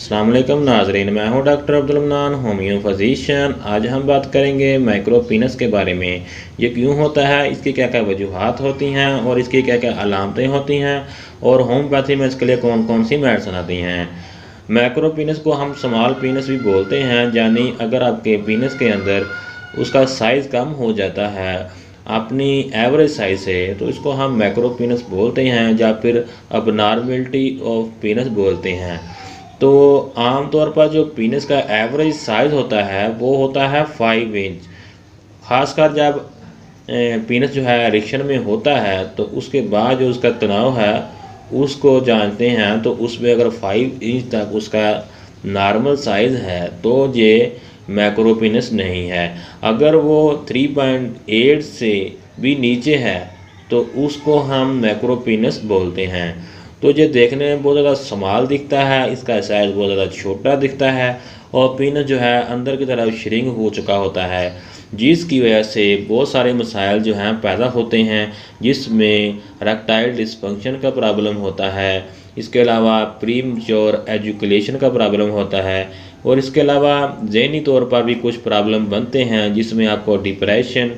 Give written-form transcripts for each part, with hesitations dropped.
अस्सलाम वालेकुम नाजरीन, मैं हूं doctor Abdul Manan, homeo physician. आज हम बात करेंगे माइक्रोपीनस के बारे में। ये क्यों होता है, इसकी क्या क्या वजूहत होती हैं और इसकी क्या क्या अलामतें होती हैं और होम्योपैथी में इसके लिए कौन कौन सी मेडिसिन आती हैं। माइक्रोपीनस को हम स्मॉल पीनस भी बोलते हैं, यानी अगर आपके पीनस के अंदर उसका साइज़ कम हो जाता है अपनी एवरेज साइज़ से, तो इसको हम माइक्रोपीनस बोलते हैं या फिर अबनॉर्मलिटी ऑफ पीनस बोलते हैं। तो आमतौर पर जो पीनस का एवरेज साइज़ होता है वो होता है 5 इंच। ख़ासकर जब पीनस जो है एरेक्शन में होता है तो उसके बाद जो उसका तनाव है उसको जानते हैं, तो उसमें अगर 5 इंच तक उसका नॉर्मल साइज़ है तो ये माइक्रोपीनस नहीं है। अगर वो 3.8 से भी नीचे है तो उसको हम माइक्रोपीनस बोलते हैं। तो ये देखने में बहुत ज़्यादा स्मॉल दिखता है, इसका साइज़ बहुत ज़्यादा छोटा दिखता है और पीनस जो है अंदर की तरफ श्रिंक हो चुका होता है, जिसकी वजह से बहुत सारे मसाइल जो हैं पैदा होते हैं, जिसमें रेक्टाइल डिस्फंक्शन का प्रॉब्लम होता है, इसके अलावा प्रीमच्योर एजुकुलेशन का प्रॉब्लम होता है और इसके अलावा ज़हनी तौर पर भी कुछ प्रॉब्लम बनते हैं, जिसमें आपको डिप्रेशन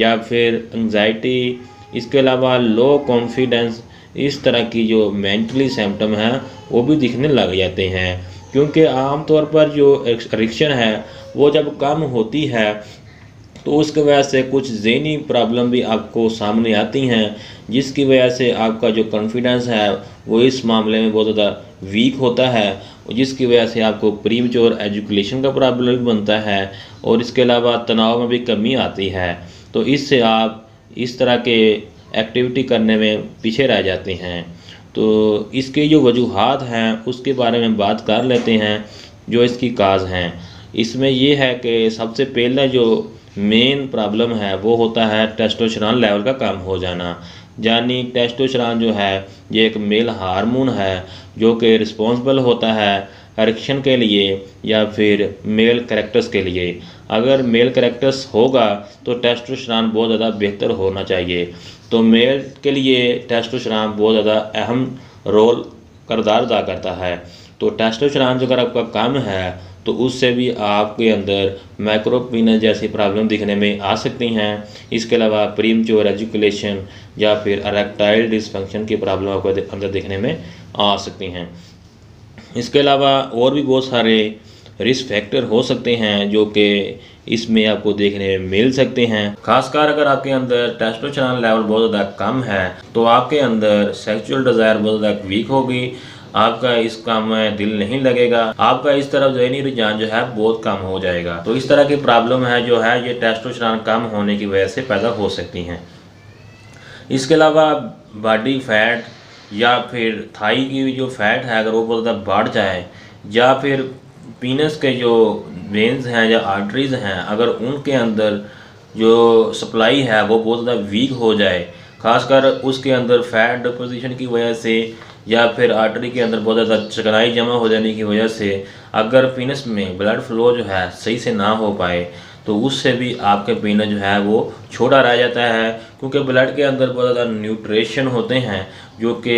या फिर एंग्जाइटी, इसके अलावा लो कॉन्फिडेंस, इस तरह की जो मेंटली सिम्टम हैं वो भी दिखने लग जाते हैं। क्योंकि आमतौर पर जो एडिक्शन है वो जब कम होती है तो उसकी वजह से कुछ ज़हनी प्रॉब्लम भी आपको सामने आती हैं, जिसकी वजह से आपका जो कॉन्फिडेंस है वो इस मामले में बहुत ज़्यादा वीक होता है, जिसकी वजह से आपको प्रीमच्योर एजुकेशन का प्रॉब्लम भी बनता है और इसके अलावा तनाव में भी कमी आती है। तो इससे आप इस तरह के एक्टिविटी करने में पीछे रह जाते हैं। तो इसके जो वजूहात हैं उसके बारे में बात कर लेते हैं, जो इसकी काज हैं। इसमें यह है कि सबसे पहला जो मेन प्रॉब्लम है वो होता है टेस्टोस्टेरोन लेवल का कम हो जाना। यानी टेस्टोस्टेरोन जो है ये एक मेल हार्मोन है जो कि रिस्पॉन्सिबल होता है एरेक्शन के लिए या फिर मेल कैरेक्टर्स के लिए। अगर मेल कैरेक्टर्स होगा तो टेस्टोस्टेरोन बहुत ज़्यादा बेहतर होना चाहिए। तो मेल के लिए टेस्टोस्टेरोन बहुत ज़्यादा अहम रोल करदार अदा करता है। तो टेस्टोस्टेरोन जो अगर आपका कम है तो उससे भी आपके अंदर माइक्रोपीनस जैसी प्रॉब्लम दिखने में आ सकती हैं। इसके अलावा प्रीमच्योर एजुकुलेशन या फिर इरेक्टाइल डिस्फंक्शन की प्रॉब्लम आपके अंदर दिखने में आ सकती हैं। इसके अलावा और भी बहुत सारे रिस्क फैक्टर हो सकते हैं जो कि इसमें आपको देखने में मिल सकते हैं। खासकर अगर आपके अंदर टेस्टोस्टेरोन लेवल बहुत ज़्यादा कम है तो आपके अंदर सेक्सुअल डिज़ायर बहुत ज़्यादा वीक होगी, आपका इस काम में दिल नहीं लगेगा, आपका इस तरफ ज़हनी रुझान जो है बहुत कम हो जाएगा। तो इस तरह की प्रॉब्लम है जो है ये टेस्टोस्टेरोन कम होने की वजह से पैदा हो सकती हैं। इसके अलावा बॉडी फैट या फिर थाई की जो फैट है अगर वो बहुत ज़्यादा बढ़ जाए या फिर पीनस के जो वेंस हैं या आर्टरीज़ हैं अगर उनके अंदर जो सप्लाई है वो बहुत ज़्यादा वीक हो जाए, खासकर उसके अंदर फैट डिपोजिशन की वजह से या फिर आर्टरी के अंदर बहुत ज़्यादा चिकनाई जमा हो जाने की वजह से अगर पीनस में ब्लड फ्लो जो है सही से ना हो पाए तो उससे भी आपके पीनस जो है वो छोटा रह जाता है। क्योंकि ब्लड के अंदर बहुत ज़्यादा न्यूट्रिशन होते हैं जो कि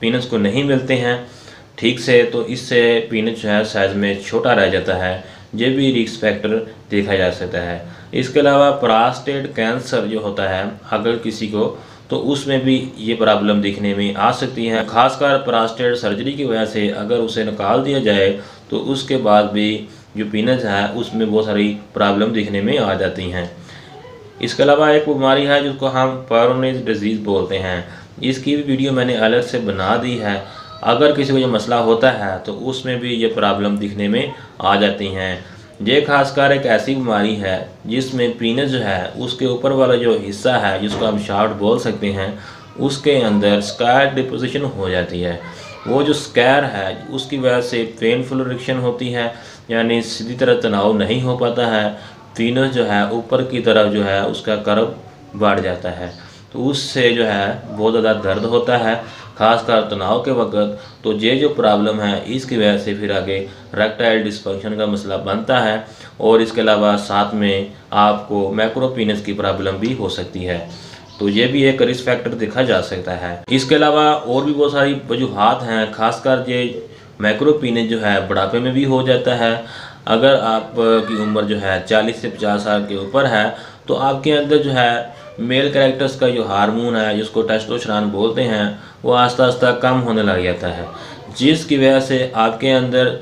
पीनस को नहीं मिलते हैं ठीक से, तो इससे पीनस जो है साइज़ में छोटा रह जाता है। ये भी रिस्क फैक्टर देखा जा सकता है। इसके अलावा प्रोस्टेट कैंसर जो होता है अगर किसी को, तो उसमें भी ये प्रॉब्लम दिखने में आ सकती है। खासकर प्रोस्टेट सर्जरी की वजह से अगर उसे निकाल दिया जाए तो उसके बाद भी जो पीनस है उसमें बहुत सारी प्रॉब्लम दिखने में आ जाती हैं। इसके अलावा एक बीमारी है जिसको हम पेरोनीज डिजीज़ बोलते हैं, इसकी भी वीडियो मैंने अलग से बना दी है। अगर किसी को ये मसला होता है तो उसमें भी ये प्रॉब्लम दिखने में आ जाती हैं। ये खासकर एक ऐसी बीमारी है जिसमें पीनस जो है उसके ऊपर वाला जो हिस्सा है जिसको हम शाफ्ट बोल सकते हैं उसके अंदर स्कार डिपोजिशन हो जाती है। वो जो स्कार है उसकी वजह से पेनफुल एरेक्शन होती है, यानी सीधी तरह तनाव नहीं हो पाता है, पीनस जो है ऊपर की तरफ जो है उसका कर्व बढ़ जाता है, तो उससे जो है बहुत ज़्यादा दर्द होता है खासकर तनाव के वक्त। तो ये जो प्रॉब्लम है इसकी वजह से फिर आगे रेक्टाइल डिस्फंक्शन का मसला बनता है और इसके अलावा साथ में आपको माइक्रोपीनस की प्रॉब्लम भी हो सकती है। तो ये भी एक रिस्क फैक्टर देखा जा सकता है। इसके अलावा और भी बहुत सारी वजूहत हैं, खासकर ये मैक्रोपीने जो है बुढ़ापे में भी हो जाता है। अगर आपकी उम्र जो है 40 से 50 साल के ऊपर है तो आपके अंदर जो है मेल कैरेक्टर्स का जो हार्मोन है जिसको टेस्टोस्टेरोन बोलते हैं वो आस्ता आस्ता कम होने लग जाता है, जिसकी वजह से आपके अंदर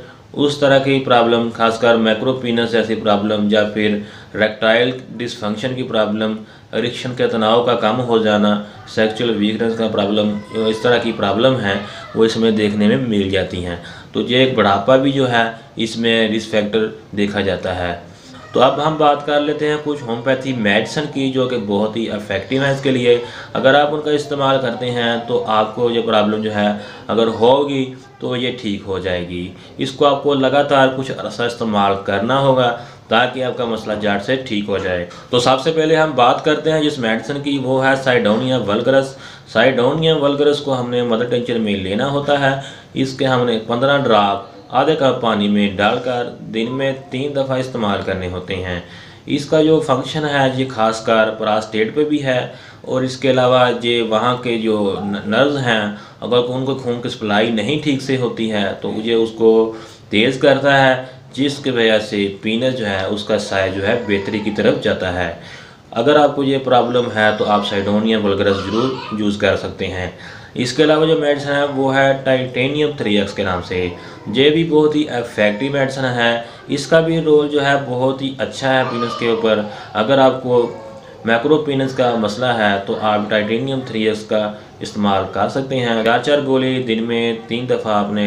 उस तरह की प्रॉब्लम, खासकर मैक्रोपीनस जैसी प्रॉब्लम या फिर रेक्टाइल डिसफंक्शन की प्रॉब्लम, इरेक्शन के तनाव का कम हो जाना, सेक्सुअल वीकनेस का प्रॉब्लम, इस तरह की प्रॉब्लम है वो इसमें देखने में मिल जाती हैं। तो ये एक बढ़ापा भी जो है इसमें रिस्क फैक्टर देखा जाता है। तो अब हम बात कर लेते हैं कुछ होम्योपैथी मेडिसिन की जो कि बहुत ही इफेक्टिव है इसके लिए। अगर आप उनका इस्तेमाल करते हैं तो आपको ये प्रॉब्लम जो है अगर होगी तो ये ठीक हो जाएगी। इसको आपको लगातार कुछ अरसा इस्तेमाल करना होगा ताकि आपका मसला जाट से ठीक हो जाए। तो सबसे पहले हम बात करते हैं जिस मेडिसिन की, वो है साइडोनिया वल्गरस। साइडोनिया वल्गरस को हमने मदर टिंचर में लेना होता है। इसके हमने 15 ड्रॉप आधे कप पानी में डालकर दिन में 3 दफ़ा इस्तेमाल करने होते हैं। इसका जो फंक्शन है ये खासकर प्रोस्टेट पे भी है और इसके अलावा ये वहाँ के जो नर्व्स हैं अगर उनको खून की सप्लाई नहीं ठीक से होती है तो ये उसको तेज़ करता है, जिसकी वजह से पीनस जो है उसका साइज जो है बेहतरी की तरफ जाता है। अगर आपको ये प्रॉब्लम है तो आप साइडोनिया वल्गरस ज़रूर यूज़ कर सकते हैं। इसके अलावा जो मेडिसिन है वो है टाइटेनियम 3X के नाम से। ये भी बहुत ही इफेक्टिव मेडिसिन है। इसका भी रोल जो है बहुत ही अच्छा है पीनस के ऊपर। अगर आपको मैक्रोपीनस का मसला है तो आप टाइटेनियम 3X का इस्तेमाल कर सकते हैं। 4 गोली दिन में 3 दफ़ा आपने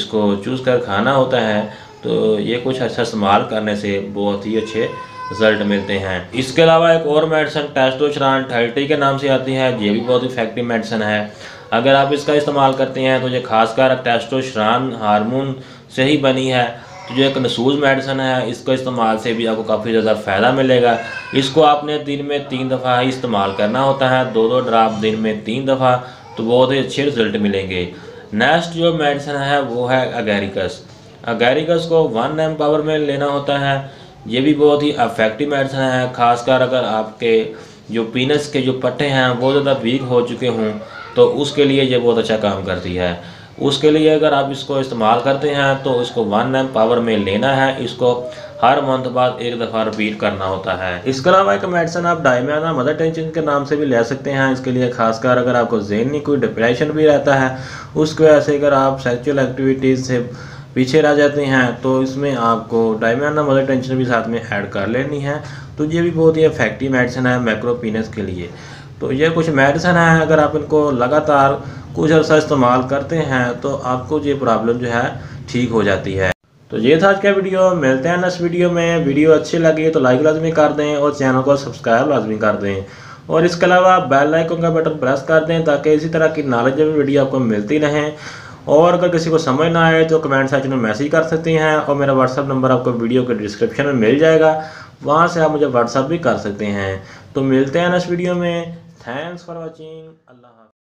इसको चूस कर खाना होता है। तो ये कुछ अच्छा इस्तेमाल करने से बहुत ही अच्छे रिजल्ट मिलते हैं। इसके अलावा एक और मेडिसिन टेस्टोस्टेरोन 30 के नाम से आती है। ये भी बहुत इफेक्टिव मेडिसिन है। अगर आप इसका इस्तेमाल करते हैं तो ये खासकर टेस्टोस्टेरोन हार्मोन से ही बनी है। तो जो एक नसूज मेडिसिन है इसको इस्तेमाल से भी आपको काफ़ी ज़्यादा फ़ायदा मिलेगा। इसको आपने दिन में 3 दफ़ा ही इस्तेमाल करना होता है, 2-2 ड्राप दिन में 3 दफ़ा, तो बहुत ही अच्छे रिजल्ट मिलेंगे। नेक्स्ट जो मेडिसिन है वो है अगैरिकस। अगैरिकस को 1 ml पावर में लेना होता है। ये भी बहुत ही इफेक्टिव मेडिसिन है, खासकर अगर आपके जो पीनस के जो पट्टे हैं वो ज़्यादा वीक हो चुके हों तो उसके लिए ये बहुत अच्छा काम करती है। उसके लिए अगर आप इसको इस्तेमाल करते हैं तो इसको 1 ml पावर में लेना है। इसको हर मंथ बाद 1 दफ़ा रिपीट करना होता है। इसके अलावा एक मेडिसिन आप डायमंड मदर टिंचर के नाम से भी ले सकते हैं। इसके लिए खासकर अगर आपको ज़हनी कोई डिप्रेशन भी रहता है, उसकी वजह से अगर आप सेक्सुअल एक्टिविटीज़ से पीछे रह जाते हैं तो इसमें आपको डायमंड मदर टिंचर भी साथ में ऐड कर लेनी है। तो ये भी बहुत ही इफेक्टिव मेडिसिन है मैक्रोपीनस के लिए। तो ये कुछ मेडिसिन है, अगर आप इनको लगातार कुछ अर्सा इस्तेमाल करते हैं तो आपको ये प्रॉब्लम जो है ठीक हो जाती है। तो ये था आज का वीडियो। मिलते हैं नेक्स्ट वीडियो में। वीडियो अच्छी लगी तो लाइक लाजमी कर दें और चैनल को सब्सक्राइब लाजमी कर दें और इसके अलावा बेल आइकन का बटन प्रेस कर दें ताकि इसी तरह की नॉलेजेबल वीडियो आपको मिलती रहें। और अगर किसी को समझ ना आए तो कमेंट सेक्शन में मैसेज कर सकते हैं और मेरा व्हाट्सअप नंबर आपको वीडियो के डिस्क्रिप्शन में मिल जाएगा, वहाँ से आप मुझे व्हाट्सअप भी कर सकते हैं। तो मिलते हैं नेक्स्ट वीडियो में। Thanks for watching. अल्लाह।